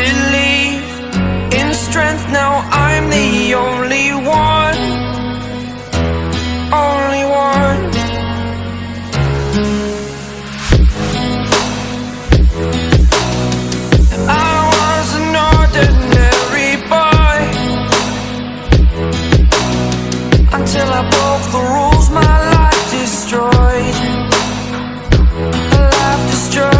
believe in strength. Now I'm the only one, only one. I was an ordinary boy until I broke the rules. My life destroyed, my life destroyed,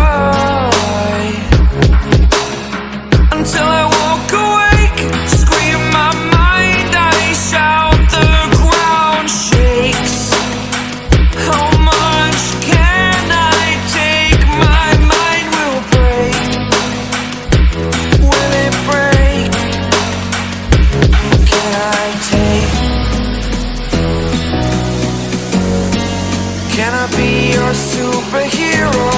until I woke awake, scream my mind, I shout, the ground shakes. How much can I take? My mind will break. Will it break? Can I take? Can I be your superhero?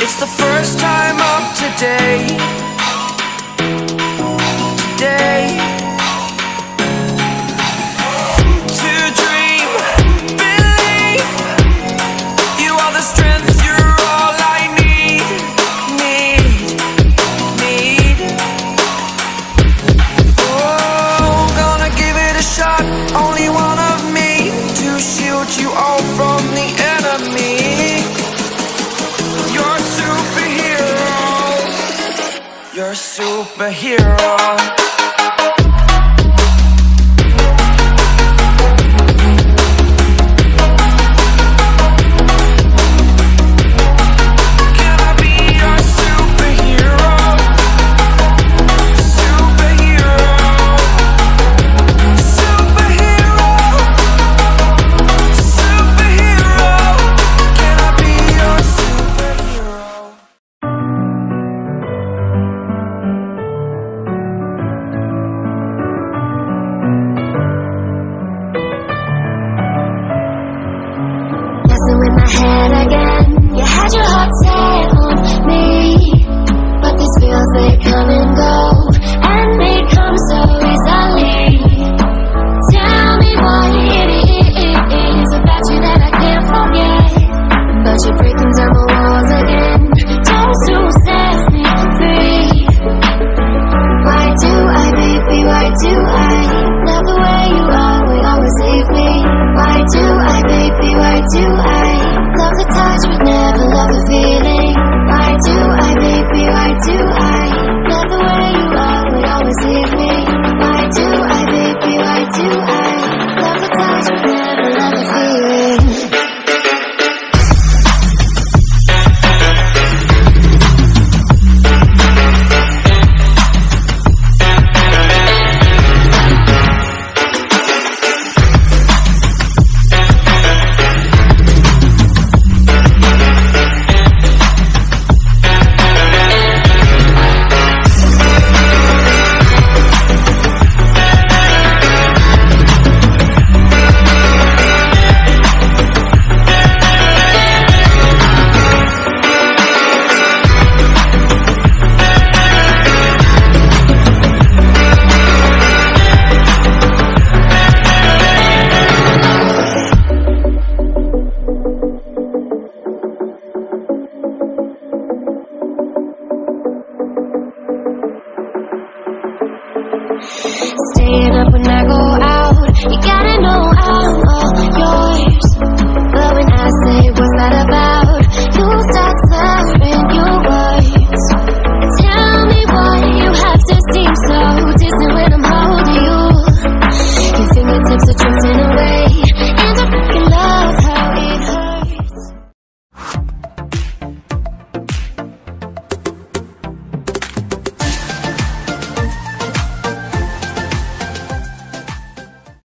It's the first time of today, today. To dream, believe, you are the strength, you're all I need, need. Oh, gonna give it a shot, only one of me, to shield you all from the enemy. You're a superhero. But these feels, they come and go.